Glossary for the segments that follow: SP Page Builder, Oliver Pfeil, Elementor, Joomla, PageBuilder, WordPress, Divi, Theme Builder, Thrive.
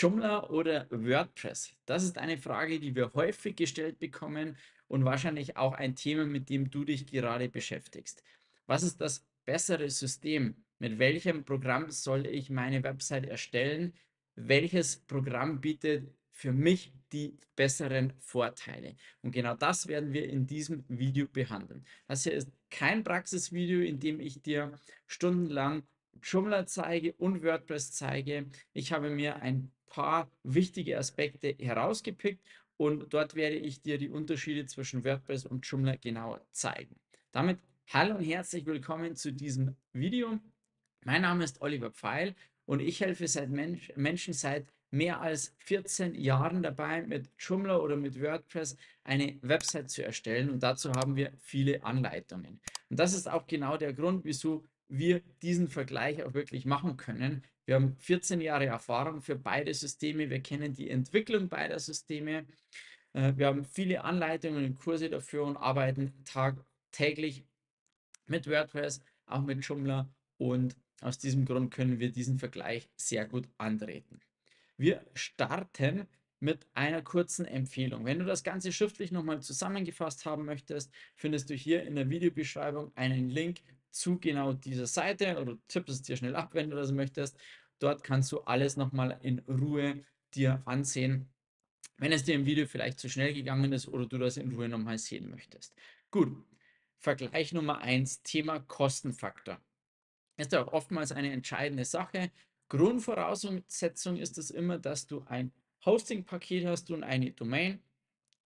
Joomla oder WordPress? Das ist eine Frage, die wir häufig gestellt bekommen und wahrscheinlich auch ein Thema, mit dem du dich gerade beschäftigst. Was ist das bessere System? Mit welchem Programm soll ich meine Website erstellen? Welches Programm bietet für mich die besseren Vorteile? Und genau das werden wir in diesem Video behandeln. Das hier ist kein Praxisvideo, in dem ich dir stundenlang Joomla zeige und WordPress zeige. Ich habe mir ein paar wichtige Aspekte herausgepickt und dort werde ich dir die Unterschiede zwischen WordPress und Joomla genauer zeigen. Damit hallo und herzlich willkommen zu diesem Video. Mein Name ist Oliver Pfeil und ich helfe Menschen seit mehr als 14 Jahren dabei, mit Joomla oder mit WordPress eine Website zu erstellen, und dazu haben wir viele Anleitungen. Und das ist auch genau der Grund, wieso wir diesen Vergleich auch wirklich machen können. Wir haben 14 Jahre Erfahrung für beide Systeme, wir kennen die Entwicklung beider Systeme, wir haben viele Anleitungen und Kurse dafür und arbeiten tagtäglich mit WordPress, auch mit Joomla, und aus diesem Grund können wir diesen Vergleich sehr gut antreten. Wir starten mit einer kurzen Empfehlung. Wenn du das Ganze schriftlich nochmal zusammengefasst haben möchtest, findest du hier in der Videobeschreibung einen Link zu genau dieser Seite, oder tippst es dir schnell ab, wenn du das möchtest. Dort kannst du alles nochmal in Ruhe dir ansehen, wenn es dir im Video vielleicht zu schnell gegangen ist oder du das in Ruhe nochmal sehen möchtest. Gut, Vergleich Nummer 1, Thema Kostenfaktor. Ist ja auch oftmals eine entscheidende Sache. Grundvoraussetzung ist es immer, dass du ein Hosting-Paket hast und eine Domain,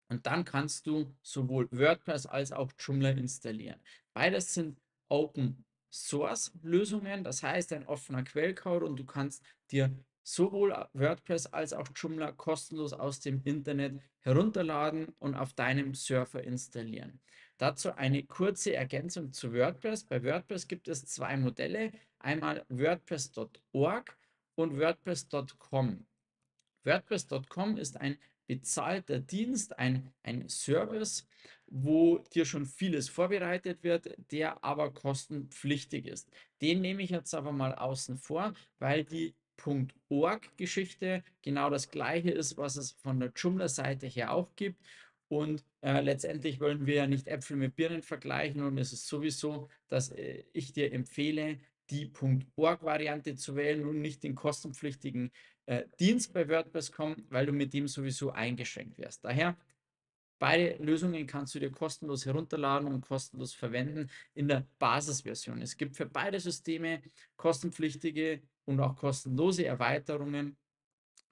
und dann kannst du sowohl WordPress als auch Joomla installieren. Beides sind Open-Source-Lösungen, das heißt ein offener Quellcode, und du kannst dir sowohl WordPress als auch Joomla kostenlos aus dem Internet herunterladen und auf deinem Server installieren. Dazu eine kurze Ergänzung zu WordPress. Bei WordPress gibt es zwei Modelle, einmal WordPress.org und WordPress.com. WordPress.com ist ein bezahlter Dienst, ein Service, wo dir schon vieles vorbereitet wird, der aber kostenpflichtig ist. Den nehme ich jetzt aber mal außen vor, weil die .org-Geschichte genau das gleiche ist, was es von der Joomla-Seite her auch gibt, und letztendlich wollen wir ja nicht Äpfel mit Birnen vergleichen, und es ist sowieso, dass ich dir empfehle, die .org-Variante zu wählen und nicht den kostenpflichtigen Dienst bei WordPress.com, weil du mit dem sowieso eingeschränkt wirst. Daher, beide Lösungen kannst du dir kostenlos herunterladen und kostenlos verwenden in der Basisversion. Es gibt für beide Systeme kostenpflichtige und auch kostenlose Erweiterungen,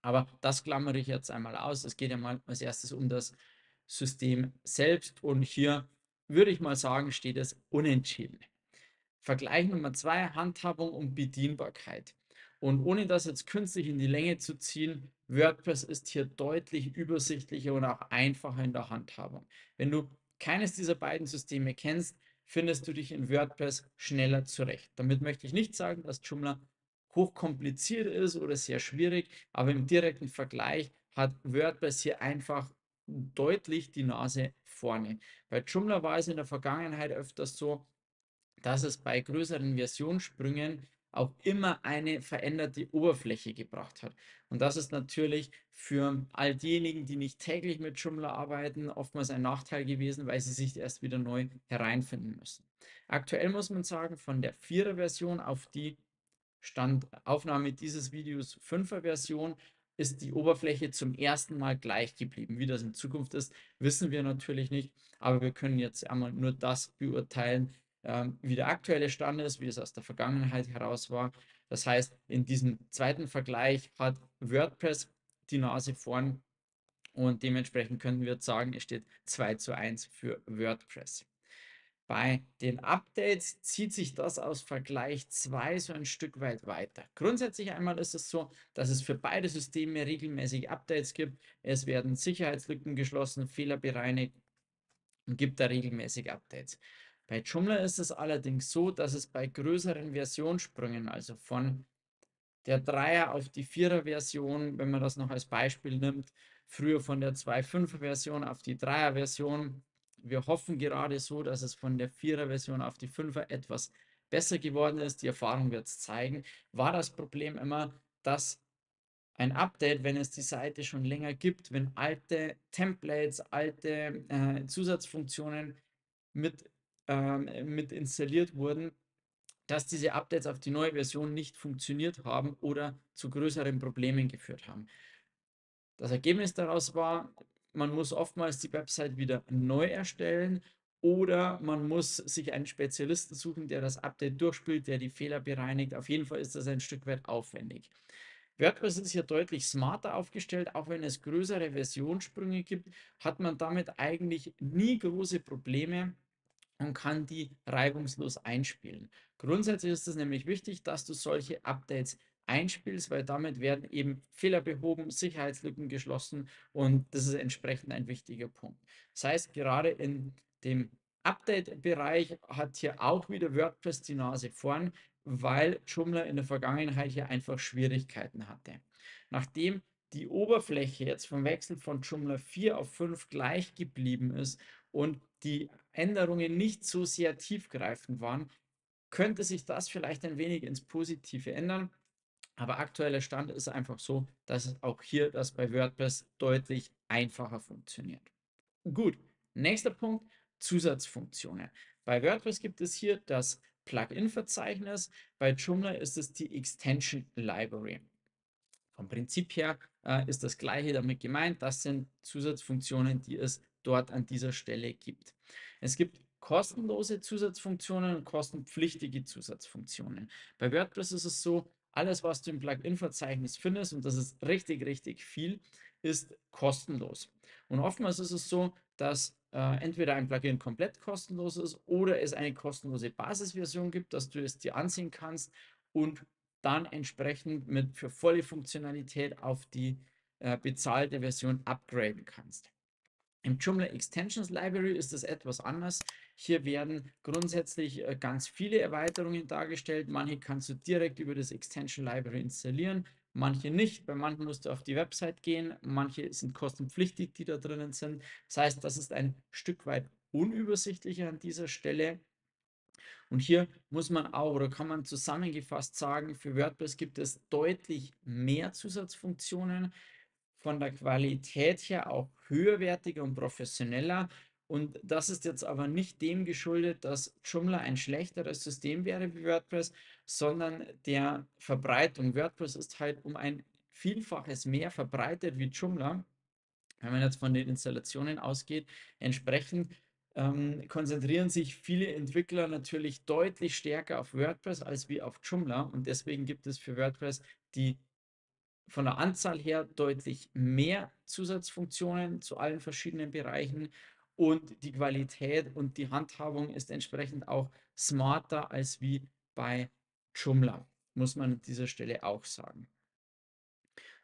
aber das klammere ich jetzt einmal aus. Es geht ja mal als erstes um das System selbst, und hier würde ich mal sagen, steht es unentschieden. Vergleich Nummer 2, Handhabung und Bedienbarkeit. Und ohne das jetzt künstlich in die Länge zu ziehen, WordPress ist hier deutlich übersichtlicher und auch einfacher in der Handhabung. Wenn du keines dieser beiden Systeme kennst, findest du dich in WordPress schneller zurecht. Damit möchte ich nicht sagen, dass Joomla hochkompliziert ist oder sehr schwierig, aber im direkten Vergleich hat WordPress hier einfach deutlich die Nase vorne. Bei Joomla war es in der Vergangenheit öfters so, dass es bei größeren Versionssprüngen auch immer eine veränderte Oberfläche gebracht hat. Und das ist natürlich für all diejenigen, die nicht täglich mit Joomla arbeiten, oftmals ein Nachteil gewesen, weil sie sich erst wieder neu hereinfinden müssen. Aktuell muss man sagen, von der 4er-Version auf die Standaufnahme dieses Videos 5er-Version ist die Oberfläche zum ersten Mal gleich geblieben. Wie das in Zukunft ist, wissen wir natürlich nicht, aber wir können jetzt einmal nur das beurteilen, wie der aktuelle Stand ist, wie es aus der Vergangenheit heraus war. Das heißt, in diesem zweiten Vergleich hat WordPress die Nase vorn, und dementsprechend könnten wir sagen, es steht 2:1 für WordPress. Bei den Updates zieht sich das aus Vergleich 2 so ein Stück weit weiter. Grundsätzlich einmal ist es so, dass es für beide Systeme regelmäßig Updates gibt. Es werden Sicherheitslücken geschlossen, Fehler bereinigt, und gibt da regelmäßig Updates. Bei Joomla ist es allerdings so, dass es bei größeren Versionssprüngen, also von der 3er auf die 4er Version, wenn man das noch als Beispiel nimmt, früher von der 2.5er Version auf die 3er Version, wir hoffen gerade so, dass es von der 4er Version auf die 5er etwas besser geworden ist, die Erfahrung wird es zeigen, war das Problem immer, dass ein Update, wenn es die Seite schon länger gibt, wenn alte Templates, alte Zusatzfunktionen mit installiert wurden, dass diese Updates auf die neue Version nicht funktioniert haben oder zu größeren Problemen geführt haben. Das Ergebnis daraus war, man muss oftmals die Website wieder neu erstellen oder man muss sich einen Spezialisten suchen, der das Update durchspielt, der die Fehler bereinigt. Auf jeden Fall ist das ein Stück weit aufwendig. WordPress ist hier deutlich smarter aufgestellt, auch wenn es größere Versionssprünge gibt, hat man damit eigentlich nie große Probleme und kann die reibungslos einspielen. Grundsätzlich ist es nämlich wichtig, dass du solche Updates einspielst, weil damit werden eben Fehler behoben, Sicherheitslücken geschlossen und das ist entsprechend ein wichtiger Punkt. Das heißt, gerade in dem Update-Bereich hat hier auch wieder WordPress die Nase vorn, weil Joomla in der Vergangenheit hier einfach Schwierigkeiten hatte. Nachdem die Oberfläche jetzt vom Wechsel von Joomla 4 auf 5 gleich geblieben ist und die Änderungen nicht so sehr tiefgreifend waren, könnte sich das vielleicht ein wenig ins Positive ändern. Aber aktueller Stand ist einfach so, dass es auch hier das bei WordPress deutlich einfacher funktioniert. Gut, nächster Punkt, Zusatzfunktionen. Bei WordPress gibt es hier das Plugin-Verzeichnis, bei Joomla ist es die Extension Library. Vom Prinzip her ist das Gleiche damit gemeint, das sind Zusatzfunktionen, die es dort an dieser Stelle gibt. Es gibt kostenlose Zusatzfunktionen und kostenpflichtige Zusatzfunktionen. Bei WordPress ist es so, alles, was du im Plugin-Verzeichnis findest, und das ist richtig, richtig viel, ist kostenlos. Und oftmals ist es so, dass entweder ein Plugin komplett kostenlos ist oder es eine kostenlose Basisversion gibt, dass du es dir ansehen kannst und dann entsprechend für volle Funktionalität auf die bezahlte Version upgraden kannst. Im Joomla Extensions Library ist das etwas anders. Hier werden grundsätzlich ganz viele Erweiterungen dargestellt. Manche kannst du direkt über das Extension Library installieren, manche nicht. Bei manchen musst du auf die Website gehen, manche sind kostenpflichtig, die da drinnen sind. Das heißt, das ist ein Stück weit unübersichtlicher an dieser Stelle. Und hier muss man auch oder kann man zusammengefasst sagen, für WordPress gibt es deutlich mehr Zusatzfunktionen, von der Qualität her auch höherwertiger und professioneller. Und das ist jetzt aber nicht dem geschuldet, dass Joomla ein schlechteres System wäre wie WordPress, sondern der Verbreitung. WordPress ist halt um ein Vielfaches mehr verbreitet wie Joomla, wenn man jetzt von den Installationen ausgeht. Entsprechend konzentrieren sich viele Entwickler natürlich deutlich stärker auf WordPress als wie auf Joomla. Und deswegen gibt es für WordPress die von der Anzahl her deutlich mehr Zusatzfunktionen zu allen verschiedenen Bereichen und die Qualität und die Handhabung ist entsprechend auch smarter als wie bei Joomla, muss man an dieser Stelle auch sagen.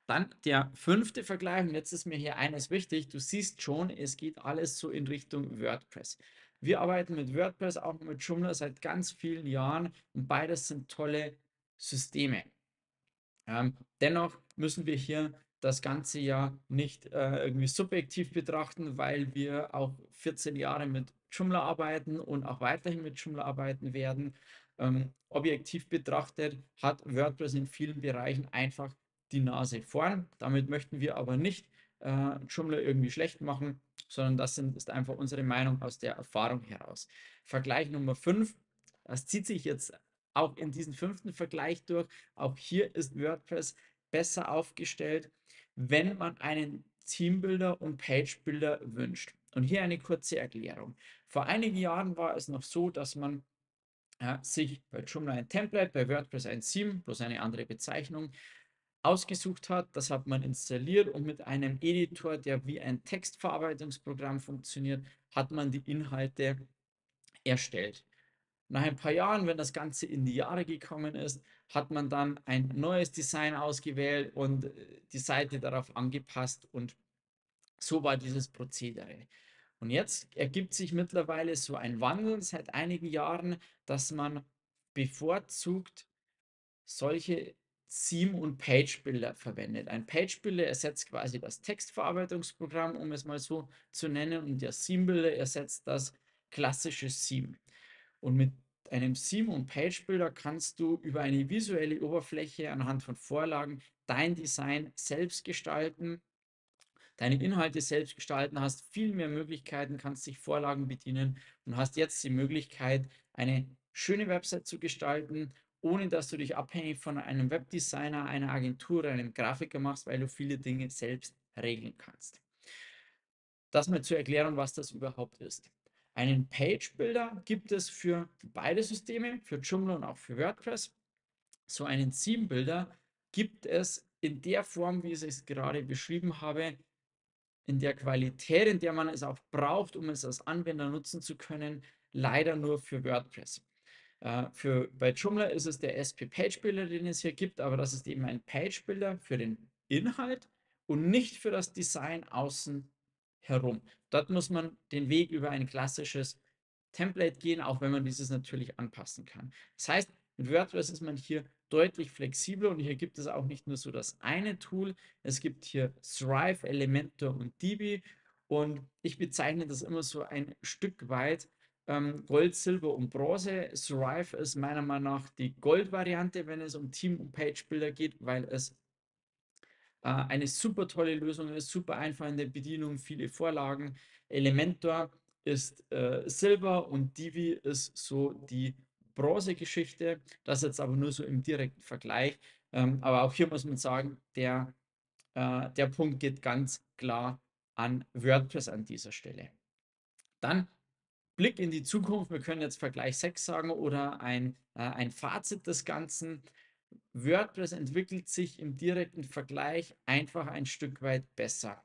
Dann der fünfte Vergleich und jetzt ist mir hier eines wichtig, du siehst schon, es geht alles so in Richtung WordPress. Wir arbeiten mit WordPress, auch mit Joomla seit ganz vielen Jahren und beides sind tolle Systeme. Dennoch müssen wir hier das ganze Jahr nicht irgendwie subjektiv betrachten, weil wir auch 14 Jahre mit Joomla arbeiten und auch weiterhin mit Joomla arbeiten werden. Objektiv betrachtet hat WordPress in vielen Bereichen einfach die Nase vorn. Damit möchten wir aber nicht Joomla irgendwie schlecht machen, sondern das ist einfach unsere Meinung aus der Erfahrung heraus. Vergleich Nummer 5, das zieht sich jetzt auch in diesen fünften Vergleich durch, auch hier ist WordPress besser aufgestellt, wenn man einen Teambuilder und Pagebuilder wünscht. Und hier eine kurze Erklärung. Vor einigen Jahren war es noch so, dass man sich bei Joomla ein Template, bei WordPress ein Theme, bloß eine andere Bezeichnung, ausgesucht hat. Das hat man installiert und mit einem Editor, der wie ein Textverarbeitungsprogramm funktioniert, hat man die Inhalte erstellt. Nach ein paar Jahren, wenn das Ganze in die Jahre gekommen ist, hat man dann ein neues Design ausgewählt und die Seite darauf angepasst und so war dieses Prozedere. Und jetzt ergibt sich mittlerweile so ein Wandel seit einigen Jahren, dass man bevorzugt solche Theme- und Page-Builder verwendet. Ein Page-Builder ersetzt quasi das Textverarbeitungsprogramm, um es mal so zu nennen, und der Theme-Builder ersetzt das klassische Theme. Und mit einem Theme und Page Builder kannst du über eine visuelle Oberfläche anhand von Vorlagen dein Design selbst gestalten, deine Inhalte selbst gestalten, hast viel mehr Möglichkeiten, kannst dich Vorlagen bedienen und hast jetzt die Möglichkeit, eine schöne Website zu gestalten, ohne dass du dich abhängig von einem Webdesigner, einer Agentur oder einem Grafiker machst, weil du viele Dinge selbst regeln kannst. Das mal zur Erklärung, was das überhaupt ist. Einen Page Builder gibt es für beide Systeme, für Joomla und auch für WordPress. So einen Theme Builder gibt es in der Form, wie ich es gerade beschrieben habe, in der Qualität, in der man es auch braucht, um es als Anwender nutzen zu können, leider nur für WordPress. Bei Joomla ist es der SP Page Builder, den es hier gibt, aber das ist eben ein Page Builder für den Inhalt und nicht für das Design außen herum. Dort muss man den Weg über ein klassisches Template gehen, auch wenn man dieses natürlich anpassen kann. Das heißt, mit WordPress ist man hier deutlich flexibler und hier gibt es auch nicht nur so das eine Tool. Es gibt hier Thrive, Elementor und Divi und ich bezeichne das immer so ein Stück weit Gold, Silber und Bronze. Thrive ist meiner Meinung nach die Gold-Variante, wenn es um Team- und Page-Builder geht, weil es eine super tolle Lösung ist, super einfach in der Bedienung, viele Vorlagen. Elementor ist Silber und Divi ist so die Bronze-Geschichte. Das jetzt aber nur so im direkten Vergleich. Aber auch hier muss man sagen, der Punkt geht ganz klar an WordPress an dieser Stelle. Dann Blick in die Zukunft. Wir können jetzt Vergleich 6 sagen oder ein Fazit des Ganzen. WordPress entwickelt sich im direkten Vergleich einfach ein Stück weit besser.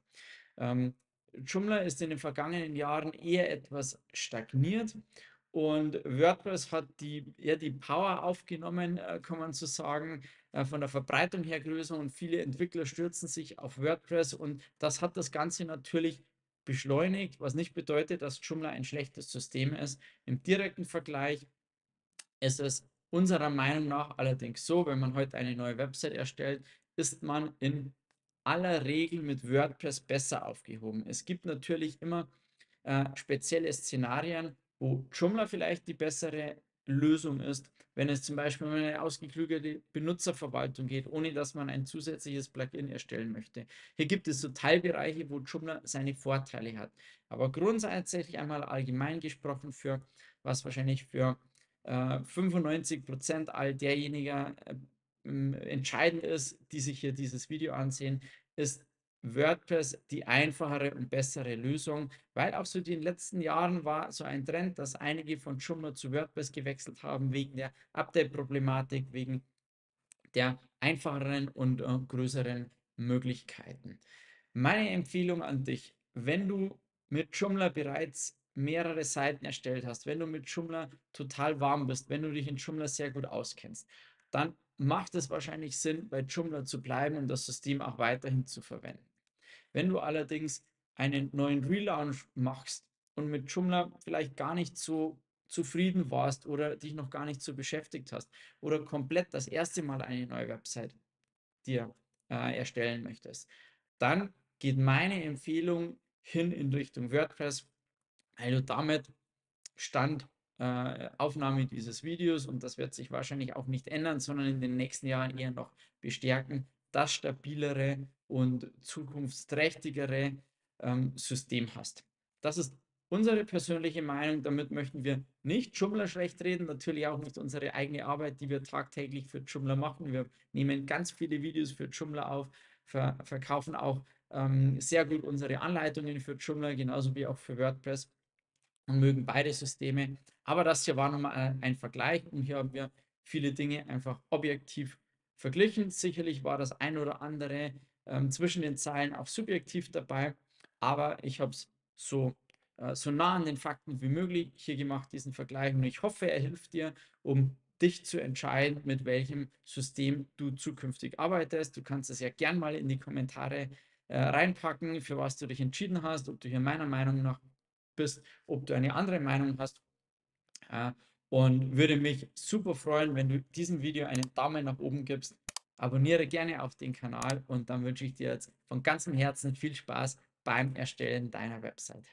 Joomla ist in den vergangenen Jahren eher etwas stagniert und WordPress hat eher die Power aufgenommen, kann man so sagen, von der Verbreitung her größer und viele Entwickler stürzen sich auf WordPress und das hat das Ganze natürlich beschleunigt, was nicht bedeutet, dass Joomla ein schlechtes System ist. Im direkten Vergleich ist es unserer Meinung nach allerdings so, wenn man heute eine neue Website erstellt, ist man in aller Regel mit WordPress besser aufgehoben. Es gibt natürlich immer spezielle Szenarien, wo Joomla vielleicht die bessere Lösung ist, wenn es zum Beispiel um eine ausgeklügelte Benutzerverwaltung geht, ohne dass man ein zusätzliches Plugin erstellen möchte. Hier gibt es so Teilbereiche, wo Joomla seine Vorteile hat. Aber grundsätzlich einmal allgemein gesprochen, für was wahrscheinlich für 95% all derjenigen entscheidend ist, die sich hier dieses Video ansehen, ist WordPress die einfachere und bessere Lösung, weil auch so in den letzten Jahren war so ein Trend, dass einige von Joomla zu WordPress gewechselt haben, wegen der Update-Problematik, wegen der einfacheren und größeren Möglichkeiten. Meine Empfehlung an dich, wenn du mit Joomla bereits mehrere Seiten erstellt hast, wenn du mit Joomla total warm bist, wenn du dich in Joomla sehr gut auskennst, dann macht es wahrscheinlich Sinn, bei Joomla zu bleiben und das System auch weiterhin zu verwenden. Wenn du allerdings einen neuen Relaunch machst und mit Joomla vielleicht gar nicht so zufrieden warst oder dich noch gar nicht so beschäftigt hast oder komplett das erste Mal eine neue Website dir erstellen möchtest, dann geht meine Empfehlung hin in Richtung WordPress. Also damit Stand Aufnahme dieses Videos, und das wird sich wahrscheinlich auch nicht ändern, sondern in den nächsten Jahren eher noch bestärken, das stabilere und zukunftsträchtigere System hast. Das ist unsere persönliche Meinung, damit möchten wir nicht Joomla schlecht reden, natürlich auch nicht unsere eigene Arbeit, die wir tagtäglich für Joomla machen. Wir nehmen ganz viele Videos für Joomla auf, verkaufen auch sehr gut unsere Anleitungen für Joomla, genauso wie auch für WordPress. Und mögen beide Systeme, aber das hier war nochmal ein Vergleich und hier haben wir viele Dinge einfach objektiv verglichen. Sicherlich war das ein oder andere zwischen den Zeilen auch subjektiv dabei, aber ich habe es so nah an den Fakten wie möglich hier gemacht, diesen Vergleich, und ich hoffe, er hilft dir, um dich zu entscheiden, mit welchem System du zukünftig arbeitest. Du kannst es ja gern mal in die Kommentare reinpacken, für was du dich entschieden hast, ob du hier meiner Meinung nach bist, ob du eine andere Meinung hast, und würde mich super freuen, wenn du diesem Video einen Daumen nach oben gibst. Abonniere gerne auf den Kanal und dann wünsche ich dir jetzt von ganzem Herzen viel Spaß beim Erstellen deiner Website.